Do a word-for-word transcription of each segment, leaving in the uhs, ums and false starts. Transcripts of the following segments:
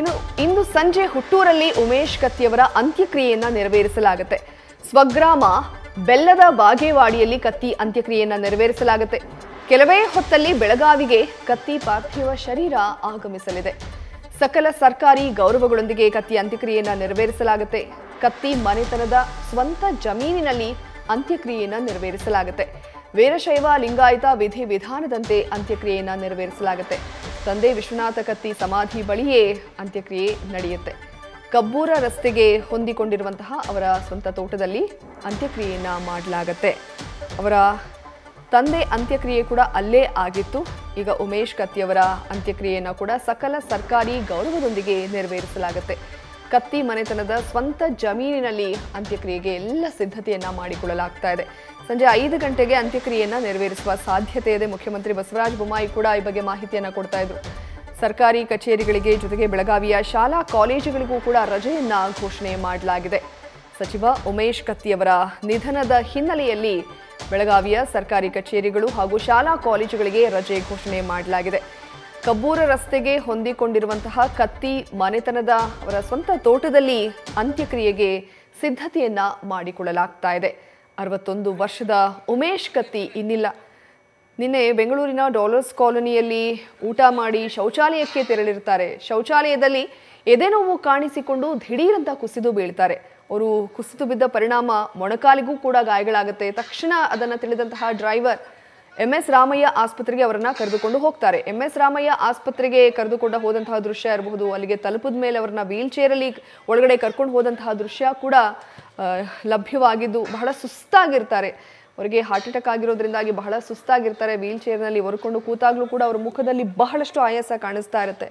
ಇನ್ನು ಇಂದು ಸಂಜೆ ಹುಟ್ಟೂರಲ್ಲಿ ಉಮೇಶ್ ಕತ್ತಿಯವರ ಅಂತ್ಯಕ್ರಿಯೆಯನ್ನು ನೆರವೇರಿಸಲಾಗುತ್ತೆ. ಸ್ವಗ್ರಾಮ ಬೆಲ್ಲದ ಬಾಗೇವಾಡಿಯಲ್ಲಿ ಕತ್ತಿ ಅಂತ್ಯಕ್ರಿಯೆಯನ್ನು ನೆರವೇರಿಸಲಾಗುತ್ತೆ. ಕೆಲವೇ ಹೊತ್ತಲ್ಲಿ ಬೆಳಗಾವಿಗೆ ಕತ್ತಿ ಪಾರ್ಥಿವ ಶರೀರ ಆಗಮಿಸಲಿದೆ. ಸಕಲ ಸರ್ಕಾರಿ ಗೌರವಗಳೊಂದಿಗೆ ಕತ್ತಿ ಅಂತ್ಯಕ್ರಿಯೆಯನ್ನು ನೆರವೇರಿಸಲಾಗುತ್ತೆ. ಕತ್ತಿ ಮನೆತನದ ಸ್ವಂತ ಜಮೀನಿನಲ್ಲಿ ಅಂತ್ಯಕ್ರಿಯೆಯನ್ನು ನೆರವೇರಿಸಲಾಗುತ್ತೆ. ವೀರಶೈವ ಲಿಂಗಾಯತ ವಿಧಿ ವಿಧಾನದಂತೆ ಅಂತ್ಯಕ್ರಿಯೆಯನ್ನು ನೆರವೇರಿಸಲಾಗುತ್ತೆ. ತಂದೆ ವಿಶ್ವನಾಥ ಕತ್ತಿ ಸಮಾಧಿ ಬಳಿಯೇ ಅಂತ್ಯಕ್ರಿಯೆ ನಡೆಯುತ್ತೆ. ಕಬ್ಬೂರ ರಸ್ತೆಗೆ ಹೊಂದಿಕೊಂಡಿರುವಂತಹ ಅವರ ಸ್ವಂತ ತೋಟದಲ್ಲಿ ಅಂತ್ಯಕ್ರಿಯೆಯನ್ನು ಮಾಡಲಾಗುತ್ತೆ. ಅವರ ತಂದೆ ಅಂತ್ಯಕ್ರಿಯೆ ಕೂಡ ಅಲ್ಲೇ ಆಗಿತ್ತು. ಈಗ ಉಮೇಶ್ ಕತ್ತಿಯವರ ಅಂತ್ಯಕ್ರಿಯೆಯನ್ನು ಕೂಡ ಸಕಲ ಸರ್ಕಾರಿ ಗೌರವದೊಂದಿಗೆ ನೆರವೇರಿಸಲಾಗುತ್ತೆ. ಕತ್ತಿ ಮನೆತನದ ಸ್ವಂತ ಜಮೀನಿನಲ್ಲಿ ಅಂತ್ಯಕ್ರಿಯೆಗೆ ಎಲ್ಲ ಸಿದ್ಧತೆಯನ್ನು ಮಾಡಿಕೊಳ್ಳಲಾಗ್ತಾ ಇದೆ. ಸಂಜೆ ಐದು ಗಂಟೆಗೆ ಅಂತ್ಯಕ್ರಿಯೆಯನ್ನು ನೆರವೇರಿಸುವ ಸಾಧ್ಯತೆ ಇದೆ. ಮುಖ್ಯಮಂತ್ರಿ ಬಸವರಾಜ ಬೊಮ್ಮಾಯಿ ಕೂಡ ಈ ಬಗ್ಗೆ ಮಾಹಿತಿಯನ್ನು ಕೊಡ್ತಾ ಇದ್ರು. ಸರ್ಕಾರಿ ಕಚೇರಿಗಳಿಗೆ ಜೊತೆಗೆ ಬೆಳಗಾವಿಯ ಶಾಲಾ ಕಾಲೇಜುಗಳಿಗೂ ಕೂಡ ರಜೆಯನ್ನು ಘೋಷಣೆ ಮಾಡಲಾಗಿದೆ. ಸಚಿವ ಉಮೇಶ್ ಕತ್ತಿಯವರ ನಿಧನದ ಹಿನ್ನೆಲೆಯಲ್ಲಿ ಬೆಳಗಾವಿಯ ಸರ್ಕಾರಿ ಕಚೇರಿಗಳು ಹಾಗೂ ಶಾಲಾ ಕಾಲೇಜುಗಳಿಗೆ ರಜೆ ಘೋಷಣೆ ಮಾಡಲಾಗಿದೆ. ಕಬ್ಬೂರ ರಸ್ತೆಗೆ ಹೊಂದಿಕೊಂಡಿರುವಂತಹ ಕತ್ತಿ ಮನೆತನದ ಅವರ ಸ್ವಂತ ತೋಟದಲ್ಲಿ ಅಂತ್ಯಕ್ರಿಯೆಗೆ ಸಿದ್ಧತೆಯನ್ನು ಮಾಡಿಕೊಳ್ಳಲಾಗ್ತಾ ಇದೆ. ಅರವತ್ತೊಂದು ವರ್ಷದ ಉಮೇಶ್ ಕತ್ತಿ ಇನ್ನಿಲ್ಲ. ನಿನ್ನೆ ಬೆಂಗಳೂರಿನ ಡಾಲರ್ಸ್ ಕಾಲೋನಿಯಲ್ಲಿ ಊಟ ಮಾಡಿ ಶೌಚಾಲಯಕ್ಕೆ ತೆರಳಿರ್ತಾರೆ. ಶೌಚಾಲಯದಲ್ಲಿ ಎದೆನೋವು ಕಾಣಿಸಿಕೊಂಡು ದಿಢೀರಂತ ಕುಸಿದು ಬೀಳ್ತಾರೆ. ಅವರು ಕುಸಿದು ಬಿದ್ದ ಪರಿಣಾಮ ಮೊಣಕಾಲಿಗೂ ಕೂಡ ಗಾಯಗಳಾಗುತ್ತೆ. ತಕ್ಷಣ ಅದನ್ನು ತಿಳಿದಂತಹ ಡ್ರೈವರ್ ಎಂ ಎಸ್ ರಾಮಯ್ಯ ಆಸ್ಪತ್ರೆಗೆ ಅವರನ್ನು ಕರೆದುಕೊಂಡು ಹೋಗ್ತಾರೆ. ಎಂ ಎಸ್ ರಾಮಯ್ಯ ಆಸ್ಪತ್ರೆಗೆ ಕರೆದುಕೊಂಡು ಹೋದಂತಹ ದೃಶ್ಯ ಇರಬಹುದು. ಅಲ್ಲಿಗೆ ತಲುಪಿದ ಮೇಲೆ ಅವ್ರನ್ನ ವೀಲ್ ಚೇರಲ್ಲಿ ಒಳಗಡೆ ಕರ್ಕೊಂಡು ಹೋದಂತಹ ದೃಶ್ಯ ಕೂಡ ಲಭ್ಯವಾಗಿದ್ದು, ಬಹಳ ಸುಸ್ತಾಗಿರ್ತಾರೆ. ಅವರಿಗೆ ಹಾರ್ಟ್ ಅಟ್ಯಾಕ್ ಆಗಿರೋದ್ರಿಂದಾಗಿ ಬಹಳ ಸುಸ್ತಾಗಿರ್ತಾರೆ. ವೀಲ್ ಚೇರ್ನಲ್ಲಿ ಒರ್ಕೊಂಡು ಕೂತಾಗಲೂ ಕೂಡ ಅವ್ರ ಮುಖದಲ್ಲಿ ಬಹಳಷ್ಟು ಆಯಾಸ ಕಾಣಿಸ್ತಾ ಇರುತ್ತೆ.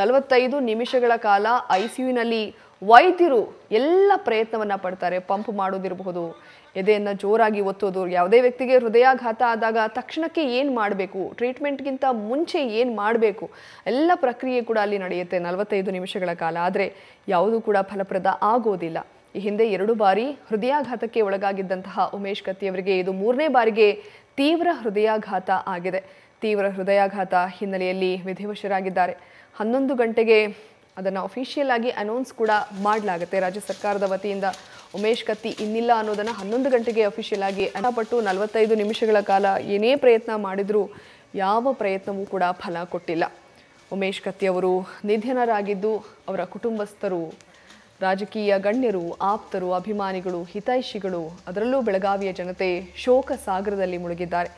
ನಲವತ್ತೈದು ನಿಮಿಷಗಳ ಕಾಲ ಐ ಸಿ ಯುನಲ್ಲಿ ವೈದ್ಯರು ಎಲ್ಲ ಪ್ರಯತ್ನವನ್ನು ಪಡ್ತಾರೆ. ಪಂಪ್ ಮಾಡೋದಿರಬಹುದು, ಎದೆಯನ್ನು ಜೋರಾಗಿ ಒತ್ತೋದು, ಯಾವುದೇ ವ್ಯಕ್ತಿಗೆ ಹೃದಯಾಘಾತ ಆದಾಗ ತಕ್ಷಣಕ್ಕೆ ಏನು ಮಾಡಬೇಕು, ಟ್ರೀಟ್ಮೆಂಟ್ಗಿಂತ ಮುಂಚೆ ಏನು ಮಾಡಬೇಕು, ಎಲ್ಲ ಪ್ರಕ್ರಿಯೆ ಕೂಡ ಅಲ್ಲಿ ನಡೆಯುತ್ತೆ ನಲವತ್ತೈದು ನಿಮಿಷಗಳ ಕಾಲ. ಆದರೆ ಯಾವುದೂ ಕೂಡ ಫಲಪ್ರದ ಆಗೋದಿಲ್ಲ. ಈ ಹಿಂದೆ ಎರಡು ಬಾರಿ ಹೃದಯಾಘಾತಕ್ಕೆ ಒಳಗಾಗಿದ್ದಂತಹ ಉಮೇಶ್ ಕತ್ತಿಯವರಿಗೆ ಇದು ಮೂರನೇ ಬಾರಿಗೆ ತೀವ್ರ ಹೃದಯಾಘಾತ ಆಗಿದೆ. ತೀವ್ರ ಹೃದಯಾಘಾತ ಹಿನ್ನೆಲೆಯಲ್ಲಿ ವಿಧಿವಶರಾಗಿದ್ದಾರೆ. ಹನ್ನೊಂದು ಗಂಟೆಗೆ ಅದನ್ನು ಅಫಿಷಿಯಲ್ ಆಗಿ ಅನೌನ್ಸ್ ಕೂಡ ಮಾಡಲಾಗುತ್ತೆ. ರಾಜ್ಯ ಸರ್ಕಾರದ ವತಿಯಿಂದ ಉಮೇಶ್ ಕತ್ತಿ ಇನ್ನಿಲ್ಲ ಅನ್ನೋದನ್ನು ಹನ್ನೊಂದು ಗಂಟೆಗೆ ಅಫಿಷಿಯಲ್ ಆಗಿ ಅನ್ನಪಟ್ಟು ನಲವತ್ತೈದು ನಿಮಿಷಗಳ ಕಾಲ ಏನೇ ಪ್ರಯತ್ನ ಮಾಡಿದರೂ ಯಾವ ಪ್ರಯತ್ನವೂ ಕೂಡ ಫಲ ಕೊಟ್ಟಿಲ್ಲ. ಉಮೇಶ್ ಕತ್ತಿಯವರು ನಿಧನರಾಗಿದ್ದು ಅವರ ಕುಟುಂಬಸ್ಥರು, ರಾಜಕೀಯ ಗಣ್ಯರು, ಆಪ್ತರು, ಅಭಿಮಾನಿಗಳು, ಹಿತೈಷಿಗಳು, ಅದರಲ್ಲೂ ಬೆಳಗಾವಿಯ ಜನತೆ ಶೋಕ ಸಾಗರದಲ್ಲಿ ಮುಳುಗಿದ್ದಾರೆ.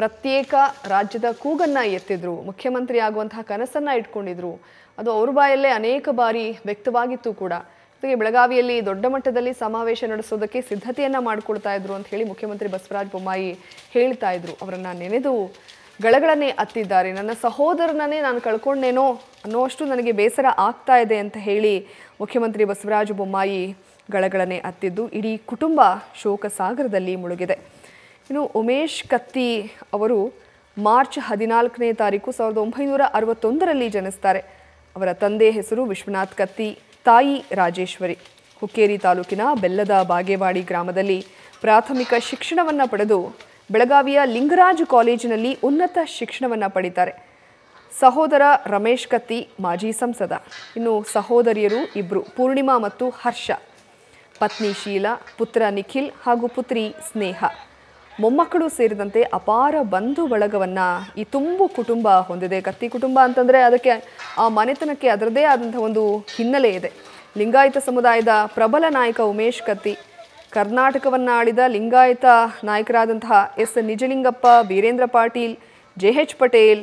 ಪ್ರತ್ಯೇಕ ರಾಜ್ಯದ ಕೂಗನ್ನು ಎತ್ತಿದ್ರು, ಮುಖ್ಯಮಂತ್ರಿ ಆಗುವಂತಹ ಕನಸನ್ನು ಇಟ್ಕೊಂಡಿದ್ರು. ಅದು ಅವ್ರ ಬಾಯಲ್ಲೇ ಅನೇಕ ಬಾರಿ ವ್ಯಕ್ತವಾಗಿತ್ತು ಕೂಡ. ಜೊತೆಗೆ ಬೆಳಗಾವಿಯಲ್ಲಿ ದೊಡ್ಡ ಮಟ್ಟದಲ್ಲಿ ಸಮಾವೇಶ ನಡೆಸೋದಕ್ಕೆ ಸಿದ್ಧತೆಯನ್ನು ಮಾಡಿಕೊಳ್ತಾ ಇದ್ರು ಅಂತ ಹೇಳಿ ಮುಖ್ಯಮಂತ್ರಿ ಬಸವರಾಜ ಬೊಮ್ಮಾಯಿ ಹೇಳ್ತಾ ಇದ್ರು. ಅವರನ್ನು ನೆನೆದು ಗಳಗಳನ್ನೇ ಅತ್ತಿದ್ದಾರೆ. ನನ್ನ ಸಹೋದರನನ್ನೇ ನಾನು ಕಳ್ಕೊಂಡೇನೋ ಅನ್ನೋಷ್ಟು ನನಗೆ ಬೇಸರ ಆಗ್ತಾ ಇದೆ ಅಂತ ಹೇಳಿ ಮುಖ್ಯಮಂತ್ರಿ ಬಸವರಾಜ ಬೊಮ್ಮಾಯಿ ಗಳಗಳನ್ನೇ ಅತ್ತಿದ್ದು ಇಡೀ ಕುಟುಂಬ ಶೋಕ ಸಾಗರದಲ್ಲಿ ಮುಳುಗಿದೆ. ಇನ್ನು ಉಮೇಶ್ ಕತ್ತಿ ಅವರು ಮಾರ್ಚ್ ಹದಿನಾಲ್ಕನೇ ತಾರೀಕು ಸಾವಿರದ ಒಂಬೈನೂರ ಅರವತ್ತೊಂದರಲ್ಲಿ ಜನಿಸ್ತಾರೆ. ಅವರ ತಂದೆ ಹೆಸರು ವಿಶ್ವನಾಥ್ ಕತ್ತಿ, ತಾಯಿ ರಾಜೇಶ್ವರಿ. ಹುಕ್ಕೇರಿ ತಾಲೂಕಿನ ಬೆಲ್ಲದ ಬಾಗೇವಾಡಿ ಗ್ರಾಮದಲ್ಲಿ ಪ್ರಾಥಮಿಕ ಶಿಕ್ಷಣವನ್ನು ಪಡೆದು ಬೆಳಗಾವಿಯ ಲಿಂಗರಾಜ್ ಕಾಲೇಜಿನಲ್ಲಿ ಉನ್ನತ ಶಿಕ್ಷಣವನ್ನು ಪಡೀತಾರೆ. ಸಹೋದರ ರಮೇಶ್ ಕತ್ತಿ ಮಾಜಿ ಸಂಸದ. ಇನ್ನು ಸಹೋದರಿಯರು ಇಬ್ಬರು, ಪೂರ್ಣಿಮಾ ಮತ್ತು ಹರ್ಷ. ಪತ್ನಿ ಶೀಲಾ, ಪುತ್ರ ನಿಖಿಲ್ ಹಾಗೂ ಪುತ್ರಿ ಸ್ನೇಹ. ಮೊಮ್ಮಕ್ಕಳು ಸೇರಿದಂತೆ ಅಪಾರ ಬಂಧು ಬಳಗವನ್ನು ಈ ತುಂಬು ಕುಟುಂಬ ಹೊಂದಿದೆ. ಕತ್ತಿ ಕುಟುಂಬ ಅಂತಂದರೆ ಅದಕ್ಕೆ, ಆ ಮನೆತನಕ್ಕೆ ಅದರದೇ ಆದಂಥ ಒಂದು ಹಿನ್ನೆಲೆ ಇದೆ. ಲಿಂಗಾಯತ ಸಮುದಾಯದ ಪ್ರಬಲ ನಾಯಕ ಉಮೇಶ್ ಕತ್ತಿ, ಕರ್ನಾಟಕವನ್ನು ಆಳಿದ ಲಿಂಗಾಯತ ನಾಯಕರಾದಂತಹ S Nijalingappa, Veerendra Patil, J H Patel,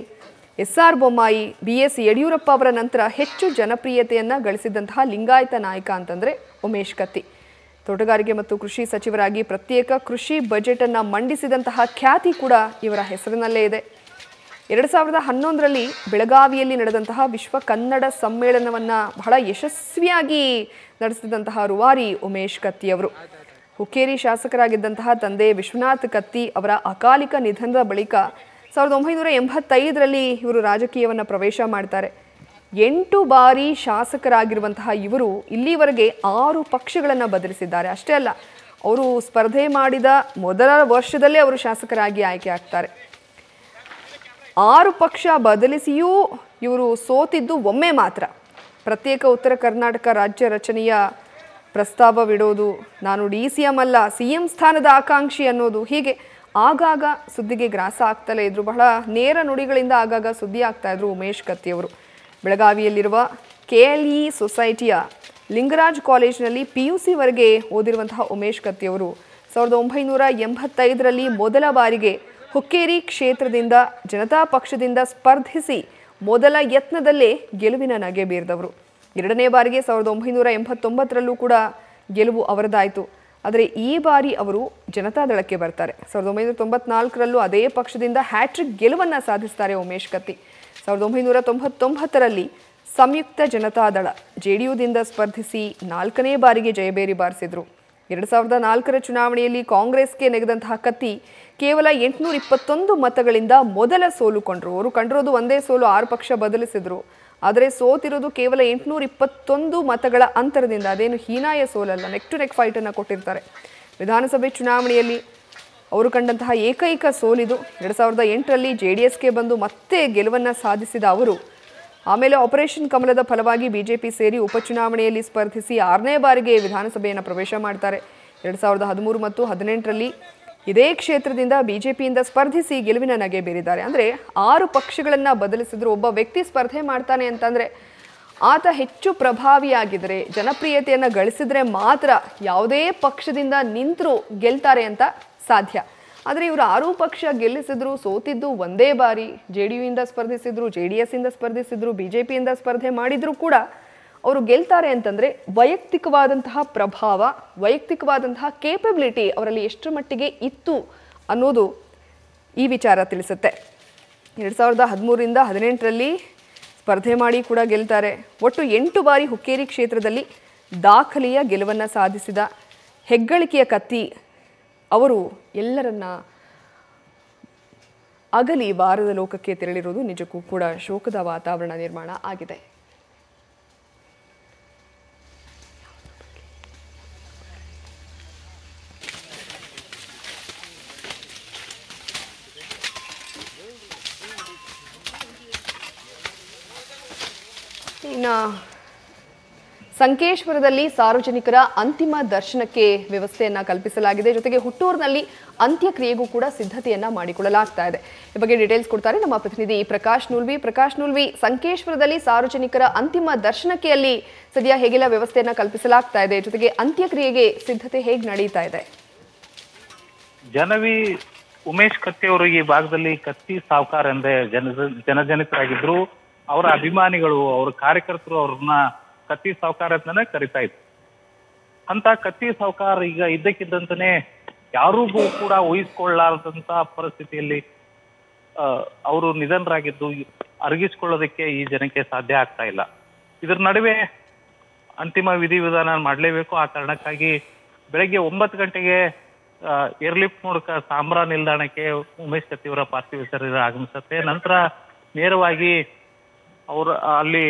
S R Bommai, B S Yediyurappa ಅವರ ನಂತರ ಹೆಚ್ಚು ಜನಪ್ರಿಯತೆಯನ್ನು ಗಳಿಸಿದಂತಹ ಲಿಂಗಾಯತ ನಾಯಕ ಅಂತಂದರೆ ಉಮೇಶ್ ಕತ್ತಿ. ತೋಟಗಾರಿಕೆ ಮತ್ತು ಕೃಷಿ ಸಚಿವರಾಗಿ ಪ್ರತ್ಯೇಕ ಕೃಷಿ ಬಜೆಟನ್ನು ಮಂಡಿಸಿದಂತಹ ಖ್ಯಾತಿ ಕೂಡ ಇವರ ಹೆಸರಿನಲ್ಲೇ ಇದೆ. ಎರಡು ಸಾವಿರದ ಹನ್ನೊಂದರಲ್ಲಿ ಬೆಳಗಾವಿಯಲ್ಲಿ ನಡೆದಂತಹ ವಿಶ್ವ ಕನ್ನಡ ಸಮ್ಮೇಳನವನ್ನು ಬಹಳ ಯಶಸ್ವಿಯಾಗಿ ನಡೆಸಿದಂತಹ ರೂವಾರಿ ಉಮೇಶ್ ಕತ್ತಿಯವರು. ಹುಕ್ಕೇರಿ ಶಾಸಕರಾಗಿದ್ದಂತಹ ತಂದೆ ವಿಶ್ವನಾಥ್ ಕತ್ತಿ ಅವರ ಅಕಾಲಿಕ ನಿಧನದ ಬಳಿಕ ಸಾವಿರದ ಒಂಬೈನೂರ ಎಂಬತ್ತೈದರಲ್ಲಿ ಇವರು ರಾಜಕೀಯವನ್ನು ಪ್ರವೇಶ ಮಾಡ್ತಾರೆ. ಎಂಟು ಬಾರಿ ಶಾಸಕರಾಗಿರುವಂತಹ ಇವರು ಇಲ್ಲಿವರೆಗೆ ಆರು ಪಕ್ಷಗಳನ್ನು ಬದಲಿಸಿದ್ದಾರೆ. ಅಷ್ಟೇ ಅಲ್ಲ, ಅವರು ಸ್ಪರ್ಧೆ ಮಾಡಿದ ಮೊದಲ ವರ್ಷದಲ್ಲೇ ಅವರು ಶಾಸಕರಾಗಿ ಆಯ್ಕೆ ಆಗ್ತಾರೆ. ಆರು ಪಕ್ಷ ಬದಲಿಸಿಯೂ ಇವರು ಸೋತಿದ್ದು ಒಮ್ಮೆ ಮಾತ್ರ. ಪ್ರತ್ಯೇಕ ಉತ್ತರ ಕರ್ನಾಟಕ ರಾಜ್ಯ ರಚನೆಯ ಪ್ರಸ್ತಾವವಿಡೋದು, ನಾನು ಡಿಸಿಎಂ ಅಲ್ಲ ಸಿಎಂ ಸ್ಥಾನದ ಆಕಾಂಕ್ಷಿ ಅನ್ನೋದು, ಹೀಗೆ ಆಗಾಗ ಸುದ್ದಿಗೆ ಗ್ರಾಸ ಆಗ್ತಲೇ ಇದ್ರು. ಬಹಳ ನೇರ ನುಡಿಗಳಿಂದ ಆಗಾಗ ಸುದ್ದಿ ಆಗ್ತಾ ಇದ್ರು ಉಮೇಶ್ ಕತ್ತಿಯವರು. ಬೆಳಗಾವಿಯಲ್ಲಿರುವ ಕೆ ಎಲ್ ಇ ಸೊಸೈಟಿಯ ಲಿಂಗರಾಜ್ ಕಾಲೇಜಿನಲ್ಲಿ ಪಿ ಯು ಸಿವರೆಗೆ ಓದಿರುವಂತಹ ಉಮೇಶ್ ಕತ್ತಿಯವರು ಸಾವಿರದ ಒಂಬೈನೂರ ಎಂಬತ್ತೈದರಲ್ಲಿ ಮೊದಲ ಬಾರಿಗೆ ಹುಕ್ಕೇರಿ ಕ್ಷೇತ್ರದಿಂದ ಜನತಾ ಪಕ್ಷದಿಂದ ಸ್ಪರ್ಧಿಸಿ ಮೊದಲ ಯತ್ನದಲ್ಲೇ ಗೆಲುವಿನ ನಗೆ ಬೀರಿದವರು. ಎರಡನೇ ಬಾರಿಗೆ ಸಾವಿರದ ಒಂಬೈನೂರ ಎಂಬತ್ತೊಂಬತ್ತರಲ್ಲೂ ಕೂಡ ಗೆಲುವು ಅವರದಾಯಿತು. ಆದರೆ ಈ ಬಾರಿ ಅವರು ಜನತಾದಳಕ್ಕೆ ಬರ್ತಾರೆ. ಸಾವಿರದ ಒಂಬೈನೂರ ತೊಂಬತ್ನಾಲ್ಕರಲ್ಲೂ ಅದೇ ಪಕ್ಷದಿಂದ ಹ್ಯಾಟ್ರಿಕ್ ಗೆಲುವನ್ನು ಸಾಧಿಸ್ತಾರೆ ಉಮೇಶ್ ಕತ್ತಿ. ಸಾವಿರದ ಒಂಬೈನೂರ ತೊಂಬತ್ತೊಂಬತ್ತರಲ್ಲಿ ಸಂಯುಕ್ತ ಜನತಾದಳ ಜೆ ಡಿ ಯುದಿಂದ ಸ್ಪರ್ಧಿಸಿ ನಾಲ್ಕನೇ ಬಾರಿಗೆ ಜಯಬೇರಿ ಬಾರಿಸಿದರು. ಎರಡು ಸಾವಿರದ ನಾಲ್ಕರ ಚುನಾವಣೆಯಲ್ಲಿ ಕಾಂಗ್ರೆಸ್ಗೆ ನೆಗೆದಂತಹ ಕತ್ತಿ ಕೇವಲ ಎಂಟುನೂರ ಇಪ್ಪತ್ತೊಂದು ಮತಗಳಿಂದ ಮೊದಲ ಸೋಲು ಕಂಡರು. ಅವರು ಕಂಡಿರೋದು ಒಂದೇ ಸೋಲು, ಆರು ಪಕ್ಷ ಬದಲಿಸಿದರು. ಆದರೆ ಸೋತಿರೋದು ಕೇವಲ ಎಂಟುನೂರ ಇಪ್ಪತ್ತೊಂದು ಮತಗಳ ಅಂತರದಿಂದ. ಅದೇನು ಹೀನಾಯ ಸೋಲಲ್ಲ, ನೆಕ್ ಟು ನೆಕ್ ಫೈಟನ್ನು ಕೊಟ್ಟಿರ್ತಾರೆ. ವಿಧಾನಸಭೆ ಚುನಾವಣೆಯಲ್ಲಿ ಅವರು ಕಂಡಂತಹ ಏಕೈಕ ಸೋಲಿದು. ಎರಡು ಸಾವಿರದ ಎಂಟರಲ್ಲಿ ಜೆ ಡಿ ಎಸ್ಗೆ ಬಂದು ಮತ್ತೆ ಗೆಲುವನ್ನು ಸಾಧಿಸಿದ ಅವರು ಆಮೇಲೆ ಆಪರೇಷನ್ ಕಮಲದ ಫಲವಾಗಿ ಬಿಜೆಪಿ ಸೇರಿ ಉಪಚುನಾವಣೆಯಲ್ಲಿ ಸ್ಪರ್ಧಿಸಿ ಆರನೇ ಬಾರಿಗೆ ವಿಧಾನಸಭೆಯನ್ನು ಪ್ರವೇಶ ಮಾಡ್ತಾರೆ. ಎರಡು ಸಾವಿರದ ಹದಿಮೂರು ಮತ್ತು ಹದಿನೆಂಟರಲ್ಲಿ ಇದೇ ಕ್ಷೇತ್ರದಿಂದ ಬಿಜೆಪಿಯಿಂದ ಸ್ಪರ್ಧಿಸಿ ಗೆಲುವಿನ ನಗೆ ಬೀರಿದ್ದಾರೆ. ಅಂದರೆ ಆರು ಪಕ್ಷಗಳನ್ನು ಬದಲಿಸಿದ್ರು. ಒಬ್ಬ ವ್ಯಕ್ತಿ ಸ್ಪರ್ಧೆ ಮಾಡ್ತಾನೆ ಅಂತಂದರೆ ಆತ ಹೆಚ್ಚು ಪ್ರಭಾವಿಯಾಗಿದ್ದರೆ, ಜನಪ್ರಿಯತೆಯನ್ನು ಗಳಿಸಿದರೆ ಮಾತ್ರ ಯಾವುದೇ ಪಕ್ಷದಿಂದ ನಿಂತರೂ ಗೆಲ್ತಾರೆ ಅಂತ ಸಾಧ್ಯ. ಆದರೆ ಇವರು ಆರೂ ಪಕ್ಷ ಗೆಲ್ಲಿಸಿದ್ರು, ಸೋತಿದ್ದು ಒಂದೇ ಬಾರಿ. ಜೆ ಡಿ ಯು ಇಂದ ಸ್ಪರ್ಧಿಸಿದ್ರು, ಜೆ ಡಿ ಎಸ್ ಇಂದ ಸ್ಪರ್ಧಿಸಿದ್ರು, ಬಿ ಜೆ ಪಿಯಿಂದ ಸ್ಪರ್ಧೆ ಮಾಡಿದರೂ ಕೂಡ ಅವರು ಗೆಲ್ತಾರೆ ಅಂತಂದರೆ ವೈಯಕ್ತಿಕವಾದಂತಹ ಪ್ರಭಾವ, ವೈಯಕ್ತಿಕವಾದಂತಹ ಕೇಪಬಿಲಿಟಿ ಅವರಲ್ಲಿ ಎಷ್ಟು ಮಟ್ಟಿಗೆ ಇತ್ತು ಅನ್ನೋದು ಈ ವಿಚಾರ ತಿಳಿಸುತ್ತೆ. ಎರಡು ಸಾವಿರದ ಹದಿಮೂರಿಂದ ಹದಿನೆಂಟರಲ್ಲಿ ಸ್ಪರ್ಧೆ ಮಾಡಿ ಕೂಡ ಗೆಲ್ತಾರೆ. ಒಟ್ಟು ಎಂಟು ಬಾರಿ ಹುಕ್ಕೇರಿ ಕ್ಷೇತ್ರದಲ್ಲಿ ದಾಖಲೆಯ ಗೆಲುವನ್ನು ಸಾಧಿಸಿದ ಹೆಗ್ಗಳಿಕೆಯ ಕತ್ತಿ ಅವರು ಎಲ್ಲರನ್ನ ಅಗಲಿ ವಾರದ ಲೋಕಕ್ಕೆ ತೆರಳಿರುವುದು ನಿಜಕ್ಕೂ ಕೂಡ ಶೋಕದ ವಾತಾವರಣ ನಿರ್ಮಾಣ ಆಗಿದೆ. ಇನ್ನು ಸಂಕೇಶ್ವರದಲ್ಲಿ ಸಾರ್ವಜನಿಕರ ಅಂತಿಮ ದರ್ಶನಕ್ಕೆ ವ್ಯವಸ್ಥೆಯನ್ನು ಕಲ್ಪಿಸಲಾಗಿದೆ. ಜೊತೆಗೆ ಹುಟ್ಟೂರಿನಲ್ಲಿ ಅಂತ್ಯಕ್ರಿಯೆಗೂ ಕೂಡ ಸಿದ್ಧತೆಯನ್ನು ಮಾಡಿಕೊಳ್ಳಲಾಗ್ತಾ ಇದೆ. ಈ ಬಗ್ಗೆ ಡೀಟೇಲ್ಸ್ ಕೊಡ್ತಾರೆ ನಮ್ಮ ಪ್ರತಿನಿಧಿ ಪ್ರಕಾಶ್ ನೂಲ್ವಿ. ಪ್ರಕಾಶ್ ನೂಲ್ವಿ, ಸಂಕೇಶ್ವರದಲ್ಲಿ ಸಾರ್ವಜನಿಕರ ಅಂತಿಮ ದರ್ಶನಕ್ಕೆ ಅಲ್ಲಿ ಸದ್ಯ ಹೇಗೆಲ್ಲ ವ್ಯವಸ್ಥೆಯನ್ನು ಕಲ್ಪಿಸಲಾಗ್ತಾ ಇದೆ, ಜೊತೆಗೆ ಅಂತ್ಯಕ್ರಿಯೆಗೆ ಸಿದ್ಧತೆ ಹೇಗೆ ನಡೀತಾ ಇದೆ? ಜನವಿ ಉಮೇಶ್ ಕತ್ತಿ ಅವರು ಈ ಭಾಗದಲ್ಲಿ ಕತ್ತಿ ಸಾವುಕಾರ ಎಂದೇ ಜನ ಜನಜನಿತರಾಗಿದ್ರು. ಅವರ ಅಭಿಮಾನಿಗಳು, ಅವರ ಕಾರ್ಯಕರ್ತರು ಅವ್ರನ್ನ ಕತ್ತಿ ಸಾವುಕಾರ ಅಂತಾನೆ ಕರಿತಾ ಇತ್ತು. ಅಂತ ಕತ್ತಿ ಸಾವುಕಾರ ಈಗ ಇದ್ದಕ್ಕಿದ್ದಂತಾನೆ ಯಾರಿಗೂ ಕೂಡ ಊಹಿಸಿಕೊಳ್ಳಲಾರದಂತ ಪರಿಸ್ಥಿತಿಯಲ್ಲಿ ಅವರು ನಿಧನರಾಗಿದ್ದು ಅರಗಿಸ್ಕೊಳ್ಳೋದಕ್ಕೆ ಈ ಜನಕ್ಕೆ ಸಾಧ್ಯ ಆಗ್ತಾ ಇಲ್ಲ. ಇದರ ನಡುವೆ ಅಂತಿಮ ವಿಧಿವಿಧಾನ ಮಾಡಲೇಬೇಕು. ಆ ಕಾರಣಕ್ಕಾಗಿ ಬೆಳಗ್ಗೆ ಒಂಬತ್ತು ಗಂಟೆಗೆ ಏರ್ಲಿಫ್ಟ್ ಮೂಲಕ ಸಾಂಬ್ರಾ ನಿಲ್ದಾಣಕ್ಕೆ ಉಮೇಶ್ ಕತ್ತಿಯವರ ಪಾರ್ಥಿವ ಶರೀರ ಆಗಮಿಸುತ್ತೆ. ನಂತರ ನೇರವಾಗಿ ಅವರು ಅಲ್ಲಿ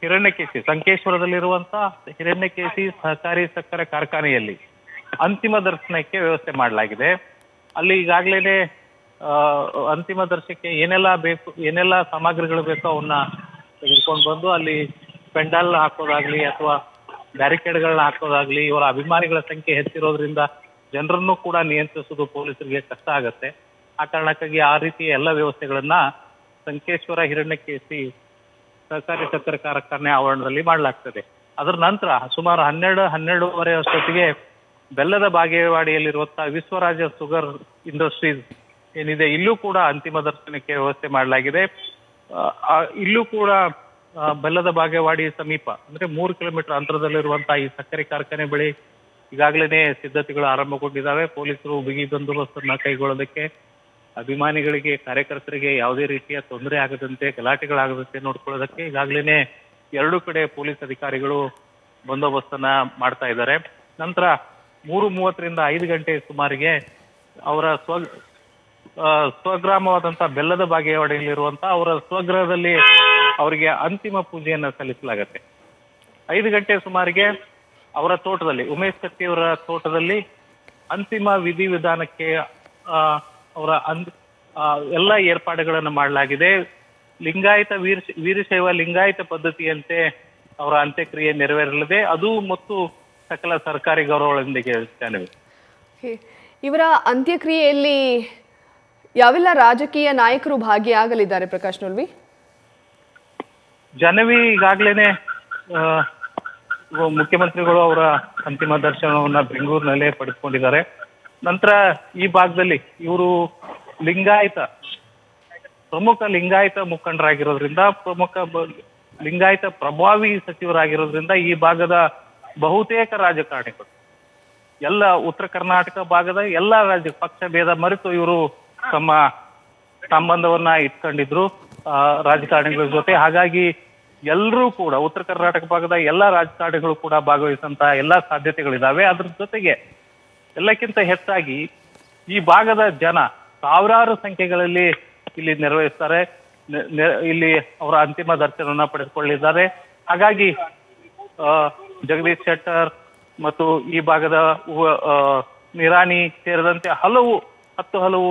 ಹಿರಣ್ಯಕೇಶಿ, ಸಂಕೇಶ್ವರದಲ್ಲಿರುವಂತಹ ಹಿರಣ್ಯಕೇಶಿ ಸಹಕಾರಿ ಸಕ್ಕರೆ ಕಾರ್ಖಾನೆಯಲ್ಲಿ ಅಂತಿಮ ದರ್ಶನಕ್ಕೆ ವ್ಯವಸ್ಥೆ ಮಾಡಲಾಗಿದೆ. ಅಲ್ಲಿ ಈಗಾಗಲೇ ಅಂತಿಮ ದರ್ಶನಕ್ಕೆ ಏನೆಲ್ಲ ಬೇಕು, ಏನೆಲ್ಲ ಸಾಮಗ್ರಿಗಳು ಬೇಕೋ ಅವನ್ನ ತೆಗೆದುಕೊಂಡು ಬಂದು ಅಲ್ಲಿ ಪೆಂಡಾಲ್ ಹಾಕೋದಾಗ್ಲಿ ಅಥವಾ ಬ್ಯಾರಿಕೇಡ್ಗಳನ್ನ ಹಾಕೋದಾಗ್ಲಿ, ಇವರ ಅಭಿಮಾನಿಗಳ ಸಂಖ್ಯೆ ಹೆಚ್ಚಿರೋದ್ರಿಂದ ಜನರನ್ನು ಕೂಡ ನಿಯಂತ್ರಿಸೋದು ಪೊಲೀಸರಿಗೆ ಕಷ್ಟ ಆಗತ್ತೆ. ಆ ಕಾರಣಕ್ಕಾಗಿ ಆ ರೀತಿಯ ಎಲ್ಲ ವ್ಯವಸ್ಥೆಗಳನ್ನ ಸಂಕೇಶ್ವರ ಹಿರಣ್ಯಕೇಶಿ ಸಹಕಾರಿ ಸಕ್ಕರೆ ಕಾರ್ಖಾನೆ ಆವರಣದಲ್ಲಿ ಮಾಡಲಾಗ್ತದೆ. ಅದರ ನಂತರ ಸುಮಾರು ಹನ್ನೆರಡು ಹನ್ನೆರಡೂವರೆ ಅಷ್ಟೊತ್ತಿಗೆ ಬೆಲ್ಲದ ಬಾಗೇವಾಡಿಯಲ್ಲಿರುವಂತಹ ವಿಶ್ವರಾಜ ಸುಗರ್ ಇಂಡಸ್ಟ್ರೀಸ್ ಏನಿದೆ, ಇಲ್ಲೂ ಕೂಡ ಅಂತಿಮ ದರ್ಶನಕ್ಕೆ ವ್ಯವಸ್ಥೆ ಮಾಡಲಾಗಿದೆ. ಇಲ್ಲೂ ಕೂಡ ಬೆಲ್ಲದ ಬಾಗೇವಾಡಿ ಸಮೀಪ ಅಂದ್ರೆ ಮೂರು ಕಿಲೋಮೀಟರ್ ಅಂತರದಲ್ಲಿರುವಂತಹ ಈ ಸಕ್ಕರೆ ಕಾರ್ಖಾನೆ ಬಳಿ ಈಗಾಗಲೇ ಸಿದ್ಧತೆಗಳು ಆರಂಭಗೊಂಡಿದ್ದಾವೆ. ಪೊಲೀಸರು ಬಿಗಿ ಬಂದೋಬಸ್ತನ್ನ ಕೈಗೊಳ್ಳೋದಕ್ಕೆ, ಅಭಿಮಾನಿಗಳಿಗೆ, ಕಾರ್ಯಕರ್ತರಿಗೆ ಯಾವುದೇ ರೀತಿಯ ತೊಂದರೆ ಆಗದಂತೆ, ಗಲಾಟೆಗಳಾಗದಂತೆ ನೋಡ್ಕೊಳ್ಳೋದಕ್ಕೆ ಈಗಾಗಲೇ ಎರಡು ಕಡೆ ಪೊಲೀಸ್ ಅಧಿಕಾರಿಗಳು ಬಂದೋಬಸ್ತನ್ನ ಮಾಡ್ತಾ ಇದ್ದಾರೆ. ನಂತರ ಮೂರು ಮೂವತ್ತರಿಂದ ಐದು ಗಂಟೆ ಸುಮಾರಿಗೆ ಅವರ ಸ್ವ ಸ್ವಗ್ರಾಮವಾದಂತಹ ಬೆಲ್ಲದ ಬಾಗೇವಾಡಿಯಲ್ಲಿರುವಂತಹ ಅವರ ಸ್ವಗೃಹದಲ್ಲಿ ಅವರಿಗೆ ಅಂತಿಮ ಪೂಜೆಯನ್ನು ಸಲ್ಲಿಸಲಾಗತ್ತೆ. ಐದು ಗಂಟೆ ಸುಮಾರಿಗೆ ಅವರ ತೋಟದಲ್ಲಿ, ಉಮೇಶ್ ಕತ್ತಿಯವರ ತೋಟದಲ್ಲಿ ಅಂತಿಮ ವಿಧಿವಿಧಾನಕ್ಕೆ ಆ ಅವರ ಅಂದ್ ಎಲ್ಲ ಏರ್ಪಾಡುಗಳನ್ನು ಮಾಡಲಾಗಿದೆ. ಲಿಂಗಾಯತ ವೀರ ವೀರಶೈವ ಲಿಂಗಾಯತ ಪದ್ಧತಿಯಂತೆ ಅವರ ಅಂತ್ಯಕ್ರಿಯೆ ನೆರವೇರಲಿದೆ. ಅದು ಮತ್ತು ಸಕಲ ಸರ್ಕಾರಿ ಗೌರವಗಳೊಂದಿಗೆ ಇರುತ್ತವೆ. ಇವರ ಅಂತ್ಯಕ್ರಿಯೆಯಲ್ಲಿ ಯಾವೆಲ್ಲ ರಾಜಕೀಯ ನಾಯಕರು ಭಾಗಿಯಾಗಲಿದ್ದಾರೆ ಪ್ರಕಾಶ್ ನೂಲ್ವಿ? ಜನವಿ ಈಗಾಗಲೇ ಮುಖ್ಯಮಂತ್ರಿಗಳು ಅವರ ಅಂತಿಮ ದರ್ಶನವನ್ನು ಬೆಂಗಳೂರಿನಲ್ಲೇ ಪಡೆದುಕೊಂಡಿದ್ದಾರೆ. ನಂತರ ಈ ಭಾಗದಲ್ಲಿ ಇವರು ಲಿಂಗಾಯತ ಪ್ರಮುಖ ಲಿಂಗಾಯತ ಮುಖಂಡರಾಗಿರೋದ್ರಿಂದ ಪ್ರಮುಖ ಲಿಂಗಾಯತ ಪ್ರಭಾವಿ ಸಚಿವರಾಗಿರೋದ್ರಿಂದ ಈ ಭಾಗದ ಬಹುತೇಕ ರಾಜಕಾರಣಿಗಳು ಎಲ್ಲ ಉತ್ತರ ಕರ್ನಾಟಕ ಭಾಗದ ಎಲ್ಲ ರಾಜ್ಯ ಪಕ್ಷ ಭೇದ ಮರೆತು ಇವರು ತಮ್ಮ ಸಂಬಂಧವನ್ನ ಇಟ್ಕೊಂಡಿದ್ರು ರಾಜಕಾರಣಿಗಳ ಜೊತೆ. ಹಾಗಾಗಿ ಎಲ್ಲರೂ ಕೂಡ ಉತ್ತರ ಕರ್ನಾಟಕ ಭಾಗದ ಎಲ್ಲ ರಾಜಕಾರಣಿಗಳು ಕೂಡ ಭಾಗವಹಿಸುವಂತಹ ಎಲ್ಲಾ ಸಾಧ್ಯತೆಗಳಿದಾವೆ. ಅದ್ರ ಜೊತೆಗೆ ಎಲ್ಲಕ್ಕಿಂತ ಹೆಚ್ಚಾಗಿ ಈ ಭಾಗದ ಜನ ಸಾವಿರಾರು ಸಂಖ್ಯೆಗಳಲ್ಲಿ ಇಲ್ಲಿ ನೆರವೇರಿಸ್ತಾರೆ, ಇಲ್ಲಿ ಅವರ ಅಂತಿಮ ದರ್ಶನವನ್ನ ಪಡೆದುಕೊಳ್ಳಲಿದ್ದಾರೆ. ಹಾಗಾಗಿ ಜಗದೀಶ್ ಶೆಟ್ಟರ್ ಮತ್ತು ಈ ಭಾಗದ ನಿರಾಣಿ ಸೇರಿದಂತೆ ಹಲವು ಹತ್ತು ಹಲವು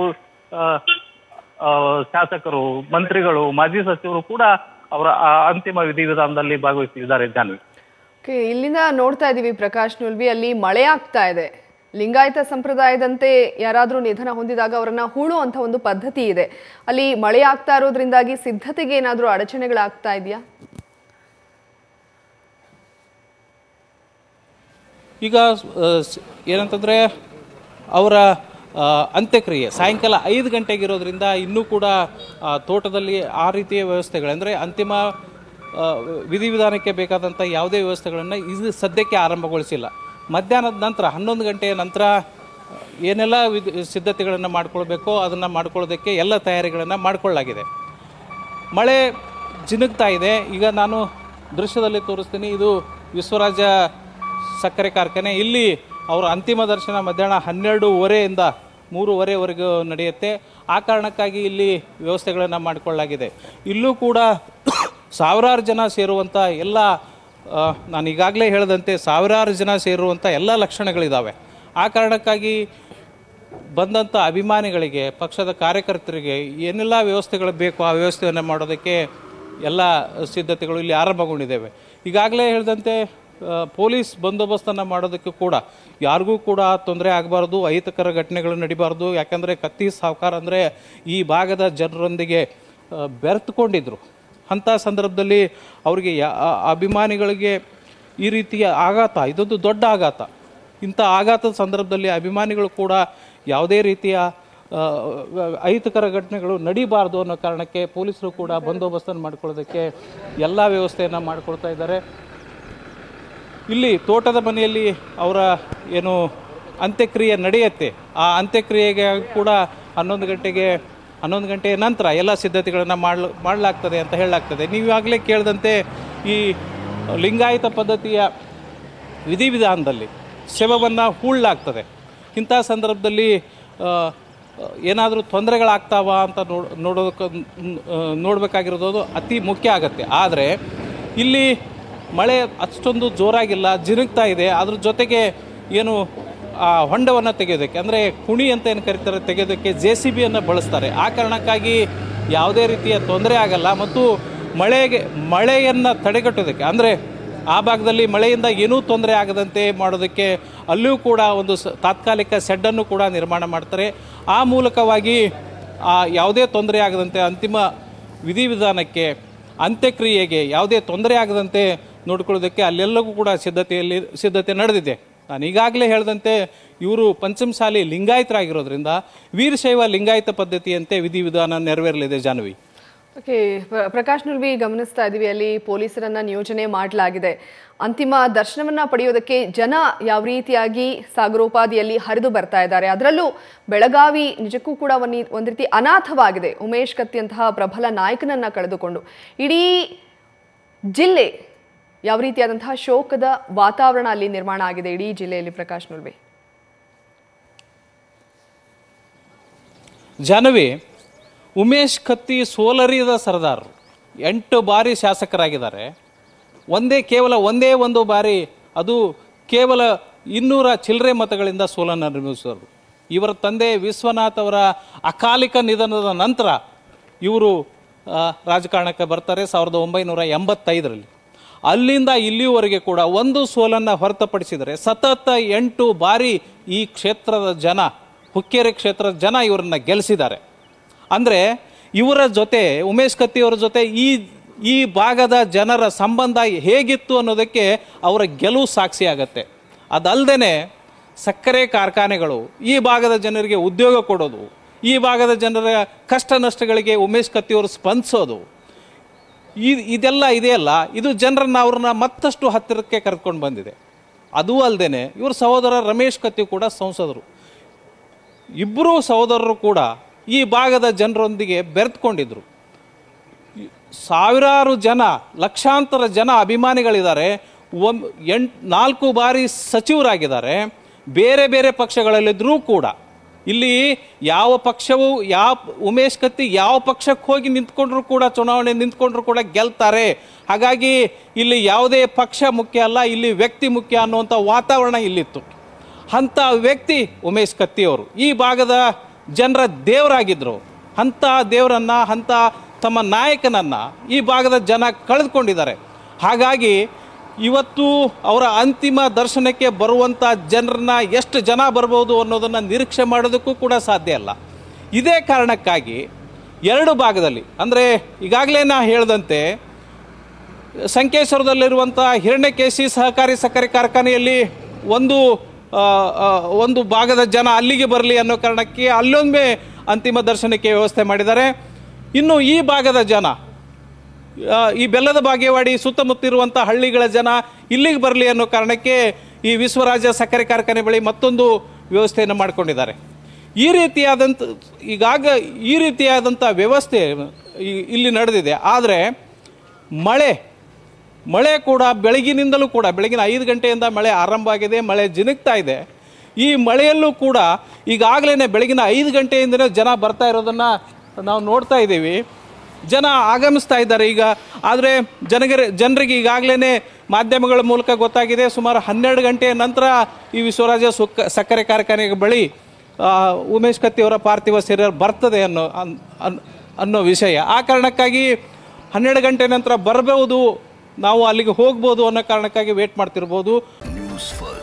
ಶಾಸಕರು, ಮಂತ್ರಿಗಳು, ಮಾಜಿ ಸಚಿವರು ಕೂಡ ಅವರ ಅಂತಿಮ ವಿಧಿವಿಧಾನದಲ್ಲಿ ಭಾಗವಹಿಸಲಿದ್ದಾರೆ. ಜಾನ್ವಿ, ಇಲ್ಲಿಂದ ನೋಡ್ತಾ ಇದೀವಿ ಪ್ರಕಾಶ್ ನೂಲ್ವಿ, ಅಲ್ಲಿ ಮಳೆ ಆಗ್ತಾ ಇದೆ. ಲಿಂಗಾಯತ ಸಂಪ್ರದಾಯದಂತೆ ಯಾರಾದರೂ ನಿಧನ ಹೊಂದಿದಾಗ ಅವರನ್ನ ಹೂಳು ಅಂತ ಒಂದು ಪದ್ಧತಿ ಇದೆ. ಅಲ್ಲಿ ಮಳೆ ಆಗ್ತಾ ಇರೋದ್ರಿಂದಾಗಿ ಸಿದ್ಧತೆಗೆ ಏನಾದರೂ ಅಡಚಣೆಗಳಾಗ್ತಾ ಇದೆಯಾ? ಈಗ ಏನಂತಂದ್ರೆ ಅವರ ಅಂತ್ಯಕ್ರಿಯೆ ಸಾಯಂಕಾಲ ಐದು ಗಂಟೆಗಿರೋದ್ರಿಂದ ಇನ್ನೂ ಕೂಡ ತೋಟದಲ್ಲಿ ಆ ರೀತಿಯ ವ್ಯವಸ್ಥೆಗಳಂದರೆ ಅಂತಿಮ ವಿಧಿವಿಧಾನಕ್ಕೆ ಬೇಕಾದಂಥ ಯಾವುದೇ ವ್ಯವಸ್ಥೆಗಳನ್ನು ಇದು ಸದ್ಯಕ್ಕೆ ಆರಂಭಗೊಳಿಸಿಲ್ಲ. ಮಧ್ಯಾಹ್ನದ ನಂತರ ಹನ್ನೊಂದು ಗಂಟೆಯ ನಂತರ ಏನೆಲ್ಲ ವಿಧಿ ಸಿದ್ಧತೆಗಳನ್ನು ಮಾಡಿಕೊಳ್ಬೇಕೋ ಅದನ್ನು ಮಾಡ್ಕೊಳ್ಳೋದಕ್ಕೆ ಎಲ್ಲ ತಯಾರಿಗಳನ್ನು ಮಾಡಿಕೊಳ್ಳಲಾಗಿದೆ. ಮಳೆ ಜಿನುಗ್ತಾ ಇದೆ. ಈಗ ನಾನು ದೃಶ್ಯದಲ್ಲಿ ತೋರಿಸ್ತೀನಿ. ಇದು ವಿಶ್ವರಾಜ ಸಕ್ಕರೆ ಕಾರ್ಖಾನೆ. ಇಲ್ಲಿ ಅವರ ಅಂತಿಮ ದರ್ಶನ ಮಧ್ಯಾಹ್ನ ಹನ್ನೆರಡೂವರೆಯಿಂದ ಮೂರುವರೆವರೆಗೂ ನಡೆಯುತ್ತೆ. ಆ ಕಾರಣಕ್ಕಾಗಿ ಇಲ್ಲಿ ವ್ಯವಸ್ಥೆಗಳನ್ನು ಮಾಡಿಕೊಳ್ಳಲಾಗಿದೆ. ಇಲ್ಲೂ ಕೂಡ ಸಾವಿರಾರು ಜನ ಸೇರುವಂಥ ಎಲ್ಲ, ನಾನು ಈಗಾಗಲೇ ಹೇಳಿದಂತೆ ಸಾವಿರಾರು ಜನ ಸೇರುವಂಥ ಎಲ್ಲ ಲಕ್ಷಣಗಳಿದ್ದಾವೆ. ಆ ಕಾರಣಕ್ಕಾಗಿ ಬಂದಂಥ ಅಭಿಮಾನಿಗಳಿಗೆ, ಪಕ್ಷದ ಕಾರ್ಯಕರ್ತರಿಗೆ ಏನೆಲ್ಲ ವ್ಯವಸ್ಥೆಗಳು ಬೇಕು ಆ ವ್ಯವಸ್ಥೆಯನ್ನು ಮಾಡೋದಕ್ಕೆ ಎಲ್ಲ ಸಿದ್ಧತೆಗಳು ಇಲ್ಲಿ ಆರಂಭಗೊಂಡಿದ್ದೇವೆ. ಈಗಾಗಲೇ ಹೇಳಿದಂತೆ ಪೊಲೀಸ್ ಬಂದೋಬಸ್ತನ್ನು ಮಾಡೋದಕ್ಕೆ ಕೂಡ ಯಾರಿಗೂ ಕೂಡ ತೊಂದರೆ ಆಗಬಾರ್ದು, ಅಹಿತಕರ ಘಟನೆಗಳು ನಡಿಬಾರ್ದು. ಯಾಕಂದರೆ ಕತ್ತಿ ಸಾವುಕಾರ ಅಂದರೆ ಈ ಭಾಗದ ಜನರೊಂದಿಗೆ ಬೆರೆತುಕೊಂಡಿದ್ದರು. ಅಂಥ ಸಂದರ್ಭದಲ್ಲಿ ಅವರಿಗೆ ಅಭಿಮಾನಿಗಳಿಗೆ ಈ ರೀತಿಯ ಆಘಾತ, ಇದೊಂದು ದೊಡ್ಡ ಆಘಾತ. ಇಂಥ ಆಘಾತದ ಸಂದರ್ಭದಲ್ಲಿ ಅಭಿಮಾನಿಗಳು ಕೂಡ ಯಾವುದೇ ರೀತಿಯ ಅಹಿತಕರ ಘಟನೆಗಳು ನಡೀಬಾರ್ದು ಅನ್ನೋ ಕಾರಣಕ್ಕೆ ಪೊಲೀಸರು ಕೂಡ ಬಂದೋಬಸ್ತನ್ನು ಮಾಡಿಕೊಳ್ಳೋದಕ್ಕೆ ಎಲ್ಲ ವ್ಯವಸ್ಥೆಯನ್ನು ಮಾಡಿಕೊಳ್ತಾ ಇದ್ದಾರೆ. ಇಲ್ಲಿ ತೋಟದ ಮನೆಯಲ್ಲಿ ಅವರ ಏನು ಅಂತ್ಯಕ್ರಿಯೆ ನಡೆಯುತ್ತೆ. ಆ ಅಂತ್ಯಕ್ರಿಯೆಗೆ ಕೂಡ ಹನ್ನೊಂದು ಗಂಟೆಗೆ ಹನ್ನೊಂದು ಗಂಟೆಯ ನಂತರ ಎಲ್ಲ ಸಿದ್ಧತೆಗಳನ್ನು ಮಾಡ್ಲ ಮಾಡಲಾಗ್ತದೆ ಅಂತ ಹೇಳಲಾಗ್ತದೆ. ನೀವು ಆಗಲೇ ಕೇಳಿದಂತೆ ಈ ಲಿಂಗಾಯತ ಪದ್ಧತಿಯ ವಿಧಿವಿಧಾನದಲ್ಲಿ ಶವವನ್ನು ಹೂಳಲಾಗ್ತದೆ. ಇಂಥ ಸಂದರ್ಭದಲ್ಲಿ ಏನಾದರೂ ತೊಂದರೆಗಳಾಗ್ತಾವ ಅಂತ ನೋಡ್ ನೋಡೋದಕ್ಕೆ ನೋಡಬೇಕಾಗಿರೋದು ಅತಿ ಮುಖ್ಯ ಆಗುತ್ತೆ. ಆದರೆ ಇಲ್ಲಿ ಮಳೆ ಅಷ್ಟೊಂದು ಜೋರಾಗಿಲ್ಲ, ಜಿನುಗ್ತಾ ಇದೆ. ಅದ್ರ ಜೊತೆಗೆ ಏನು ಆ ಹೊಂಡವನ್ನು ತೆಗೆಯೋದಕ್ಕೆ, ಅಂದರೆ ಕುಣಿ ಅಂತ ಏನು ಕರೀತಾರೆ, ತೆಗೆಯೋದಕ್ಕೆ ಜೆ ಸಿ ಬಿಯನ್ನು ಬಳಸ್ತಾರೆ. ಆ ಕಾರಣಕ್ಕಾಗಿ ಯಾವುದೇ ರೀತಿಯ ತೊಂದರೆ ಆಗಲ್ಲ. ಮತ್ತು ಮಳೆಗೆ ಮಳೆಯನ್ನು ತಡೆಗಟ್ಟೋದಕ್ಕೆ, ಅಂದರೆ ಆ ಭಾಗದಲ್ಲಿ ಮಳೆಯಿಂದ ಏನೂ ತೊಂದರೆ ಆಗದಂತೆ ಮಾಡೋದಕ್ಕೆ ಅಲ್ಲೂ ಕೂಡ ಒಂದು ತಾತ್ಕಾಲಿಕ ಸೆಡ್ಡನ್ನು ಕೂಡ ನಿರ್ಮಾಣ ಮಾಡ್ತಾರೆ. ಆ ಮೂಲಕವಾಗಿ ಯಾವುದೇ ತೊಂದರೆ ಆಗದಂತೆ ಅಂತಿಮ ವಿಧಿವಿಧಾನಕ್ಕೆ, ಅಂತ್ಯಕ್ರಿಯೆಗೆ ಯಾವುದೇ ತೊಂದರೆ ಆಗದಂತೆ ನೋಡ್ಕೊಳ್ಳೋದಕ್ಕೆ ಅಲ್ಲೆಲ್ಲವೂ ಕೂಡ ಸಿದ್ಧತೆಯಲ್ಲಿ ಸಿದ್ಧತೆ ನಡೆದಿದೆ. ನಾನು ಈಗಾಗಲೇ ಹೇಳಿದಂತೆ ಇವರು ಪಂಚಮಸಾಲಿ ಲಿಂಗಾಯತರಾಗಿರೋದ್ರಿಂದ ವೀರಶೈವ ಲಿಂಗಾಯತ ಪದ್ಧತಿಯಂತೆ ವಿಧಿವಿಧಾನ ನೆರವೇರಲಿದೆ. ಜಾನ್ವಿ, ಓಕೆ ಪ್ರಕಾಶ್ ನೂಲ್ವಿ, ಗಮನಿಸ್ತಾ ಇದ್ದೀವಿ ಅಲ್ಲಿ ಪೊಲೀಸರನ್ನು ನಿಯೋಜನೆ ಮಾಡಲಾಗಿದೆ. ಅಂತಿಮ ದರ್ಶನವನ್ನು ಪಡೆಯೋದಕ್ಕೆ ಜನ ಯಾವ ರೀತಿಯಾಗಿ ಸಾಗರೋಪಾದಿಯಲ್ಲಿ ಹರಿದು ಬರ್ತಾ ಇದ್ದಾರೆ. ಅದರಲ್ಲೂ ಬೆಳಗಾವಿ ನಿಜಕ್ಕೂ ಕೂಡ ಒಂದು ರೀತಿ ಅನಾಥವಾಗಿದೆ. ಉಮೇಶ್ ಕತ್ತಿ ಅಂತಹ ಪ್ರಬಲ ನಾಯಕನನ್ನು ಕಳೆದುಕೊಂಡು ಇಡೀ ಜಿಲ್ಲೆ ಯಾವ ರೀತಿಯಾದಂತಹ ಶೋಕದ ವಾತಾವರಣ ಅಲ್ಲಿ ನಿರ್ಮಾಣ ಆಗಿದೆ ಇಡೀ ಜಿಲ್ಲೆಯಲ್ಲಿ. ಪ್ರಕಾಶ್ ನೂಲ್ವಿ, ಜಾನ್ವಿ, ಉಮೇಶ್ ಕತ್ತಿ ಸೋಲರಿಯದ ಸರ್ದಾರರು, ಎಂಟು ಬಾರಿ ಶಾಸಕರಾಗಿದ್ದಾರೆ. ಒಂದೇ ಕೇವಲ ಒಂದೇ ಒಂದು ಬಾರಿ, ಅದು ಕೇವಲ ಇನ್ನೂರ ಚಿಲ್ಲರೆ ಮತಗಳಿಂದ ಸೋಲನ್ನು ಅನುಭವಿಸಿದರು. ಇವರ ತಂದೆ ವಿಶ್ವನಾಥ್ ಅವರ ಅಕಾಲಿಕ ನಿಧನದ ನಂತರ ಇವರು ರಾಜಕಾರಣಕ್ಕೆ ಬರ್ತಾರೆ ಸಾವಿರದ ಒಂಬೈನೂರ ಎಂಬತ್ತೈದರಲ್ಲಿ. ಅಲ್ಲಿಂದ ಇಲ್ಲಿಯವರೆಗೆ ಕೂಡ ಒಂದು ಸೋಲನ್ನು ಹೊರತುಪಡಿಸಿದರೆ ಸತತ ಎಂಟು ಬಾರಿ ಈ ಕ್ಷೇತ್ರದ ಜನ, ಹುಕ್ಕೇರಿ ಕ್ಷೇತ್ರದ ಜನ ಇವರನ್ನು ಗೆಲ್ಲಿಸಿದ್ದಾರೆ. ಅಂದರೆ ಇವರ ಜೊತೆ, ಉಮೇಶ್ ಕತ್ತಿಯವರ ಜೊತೆ ಈ ಈ ಭಾಗದ ಜನರ ಸಂಬಂಧ ಹೇಗಿತ್ತು ಅನ್ನೋದಕ್ಕೆ ಅವರ ಗೆಲುವು ಸಾಕ್ಷಿಯಾಗತ್ತೆ. ಅದಲ್ಲದೆ ಸಕ್ಕರೆ ಕಾರ್ಖಾನೆಗಳು ಈ ಭಾಗದ ಜನರಿಗೆ ಉದ್ಯೋಗ ಕೊಡೋದು, ಈ ಭಾಗದ ಜನರ ಕಷ್ಟ ನಷ್ಟಗಳಿಗೆ ಉಮೇಶ್ ಕತ್ತಿಯವರು ಸ್ಪಂದಿಸೋದು, ಇದೆಲ್ಲ ಇದೆಯಲ್ಲ, ಇದು ಜನರನ್ನು ಅವ್ರನ್ನ ಮತ್ತಷ್ಟು ಹತ್ತಿರಕ್ಕೆ ಕರೆದುಕೊಂಡು ಬಂದಿದೆ. ಅದೂ ಅಲ್ಲದೆ ಇವ್ರ ಸಹೋದರ ರಮೇಶ್ ಕತ್ತಿ ಕೂಡ ಸಂಸದರು. ಇಬ್ಬರೂ ಸಹೋದರರು ಕೂಡ ಈ ಭಾಗದ ಜನರೊಂದಿಗೆ ಬೆರೆತ್ಕೊಂಡಿದ್ರು. ಸಾವಿರಾರು ಜನ, ಲಕ್ಷಾಂತರ ಜನ ಅಭಿಮಾನಿಗಳಿದ್ದಾರೆ. ಒಂದು ಎಂಟು ನಾಲ್ಕು ಬಾರಿ ಸಚಿವರಾಗಿದ್ದಾರೆ. ಬೇರೆ ಬೇರೆ ಪಕ್ಷಗಳಲ್ಲಿದ್ದರೂ ಕೂಡ ಇಲ್ಲಿ ಯಾವ ಪಕ್ಷವೂ, ಯಾವ ಉಮೇಶ್ ಕತ್ತಿ ಯಾವ ಪಕ್ಷಕ್ಕೆ ಹೋಗಿ ನಿಂತ್ಕೊಂಡ್ರೂ ಕೂಡ, ಚುನಾವಣೆ ನಿಂತ್ಕೊಂಡ್ರೂ ಕೂಡ ಗೆಲ್ತಾರೆ. ಹಾಗಾಗಿ ಇಲ್ಲಿ ಯಾವುದೇ ಪಕ್ಷ ಮುಖ್ಯ ಅಲ್ಲ, ಇಲ್ಲಿ ವ್ಯಕ್ತಿ ಮುಖ್ಯ ಅನ್ನುವಂಥ ವಾತಾವರಣ ಇಲ್ಲಿತ್ತು. ಅಂಥ ವ್ಯಕ್ತಿ ಉಮೇಶ್ ಕತ್ತಿಯವರು. ಈ ಭಾಗದ ಜನರ ದೇವರಾಗಿದ್ದರು. ಅಂಥ ದೇವರನ್ನು, ಅಂಥ ತಮ್ಮ ನಾಯಕನನ್ನು ಈ ಭಾಗದ ಜನ ಕಳೆದುಕೊಂಡಿದ್ದಾರೆ. ಹಾಗಾಗಿ ಇವತ್ತು ಅವರ ಅಂತಿಮ ದರ್ಶನಕ್ಕೆ ಬರುವಂಥ ಜನರನ್ನ ಎಷ್ಟು ಜನ ಬರ್ಬೋದು ಅನ್ನೋದನ್ನು ನಿರೀಕ್ಷೆ ಮಾಡೋದಕ್ಕೂ ಕೂಡ ಸಾಧ್ಯ ಇಲ್ಲ. ಇದೇ ಕಾರಣಕ್ಕಾಗಿ ಎರಡು ಭಾಗದಲ್ಲಿ, ಅಂದರೆ ಈಗಾಗಲೇ ನಾ ಹೇಳಿದಂತೆ ಸಂಕೇಶ್ವರದಲ್ಲಿರುವಂಥ ಹಿರಣ್ಯಕೇಶಿ ಸಹಕಾರಿ ಸಕ್ಕರೆ ಕಾರ್ಖಾನೆಯಲ್ಲಿ ಒಂದು ಒಂದು ಭಾಗದ ಜನ ಅಲ್ಲಿಗೆ ಬರಲಿ ಅನ್ನೋ ಕಾರಣಕ್ಕೆ ಅಲ್ಲೊಮ್ಮೆ ಅಂತಿಮ ದರ್ಶನಕ್ಕೆ ವ್ಯವಸ್ಥೆ ಮಾಡಿದ್ದಾರೆ. ಇನ್ನು ಈ ಭಾಗದ ಜನ, ಈ ಬೆಲ್ಲದ ಬಾಗೇವಾಡಿ ಸುತ್ತಮುತ್ತಿರುವಂಥ ಹಳ್ಳಿಗಳ ಜನ ಇಲ್ಲಿಗೆ ಬರಲಿ ಅನ್ನೋ ಕಾರಣಕ್ಕೆ ಈ ವಿಶ್ವರಾಜ ಸಕ್ಕರೆ ಕಾರ್ಖಾನೆ ಬಳಿ ಮತ್ತೊಂದು ವ್ಯವಸ್ಥೆಯನ್ನು ಮಾಡಿಕೊಂಡಿದ್ದಾರೆ. ಈ ರೀತಿಯಾದಂಥ ಈಗಾಗ ಈ ರೀತಿಯಾದಂಥ ವ್ಯವಸ್ಥೆ ಇಲ್ಲಿ ನಡೆದಿದೆ. ಆದರೆ ಮಳೆ ಮಳೆ ಕೂಡ ಬೆಳಗಿನಿಂದಲೂ ಕೂಡ, ಬೆಳಗಿನ ಐದು ಗಂಟೆಯಿಂದ ಮಳೆ ಆರಂಭ ಆಗಿದೆ, ಮಳೆ ಜಿನುಗ್ತಾ ಇದೆ. ಈ ಮಳೆಯಲ್ಲೂ ಕೂಡ ಈಗಾಗಲೇ ಬೆಳಗಿನ ಐದು ಗಂಟೆಯಿಂದಲೇ ಜನ ಬರ್ತಾ ಇರೋದನ್ನು ನಾವು ನೋಡ್ತಾ ಇದ್ದೀವಿ. ಜನ ಆಗಮಿಸ್ತಾ ಇದ್ದಾರೆ ಈಗ. ಆದರೆ ಜನಗರ ಜನರಿಗೆ ಈಗಾಗಲೇ ಮಾಧ್ಯಮಗಳ ಮೂಲಕ ಗೊತ್ತಾಗಿದೆ, ಸುಮಾರು ಹನ್ನೆರಡು ಗಂಟೆಯ ನಂತರ ಈ ವಿಶ್ವರಾಜ ಸುಕ್ಕ ಸಕ್ಕರೆ ಕಾರ್ಖಾನೆಗೆ ಬಳಿ ಉಮೇಶ್ ಕತ್ತಿಯವರ ಪಾರ್ಥಿವ ಶರೀರ ಬರ್ತದೆ ಅನ್ನೋ ಅನ್ನೋ ವಿಷಯ. ಆ ಕಾರಣಕ್ಕಾಗಿ ಹನ್ನೆರಡು ಗಂಟೆ ನಂತರ ಬರಬಹುದು, ನಾವು ಅಲ್ಲಿಗೆ ಹೋಗ್ಬೋದು ಅನ್ನೋ ಕಾರಣಕ್ಕಾಗಿ ವೇಟ್ ಮಾಡ್ತಿರ್ಬೋದು.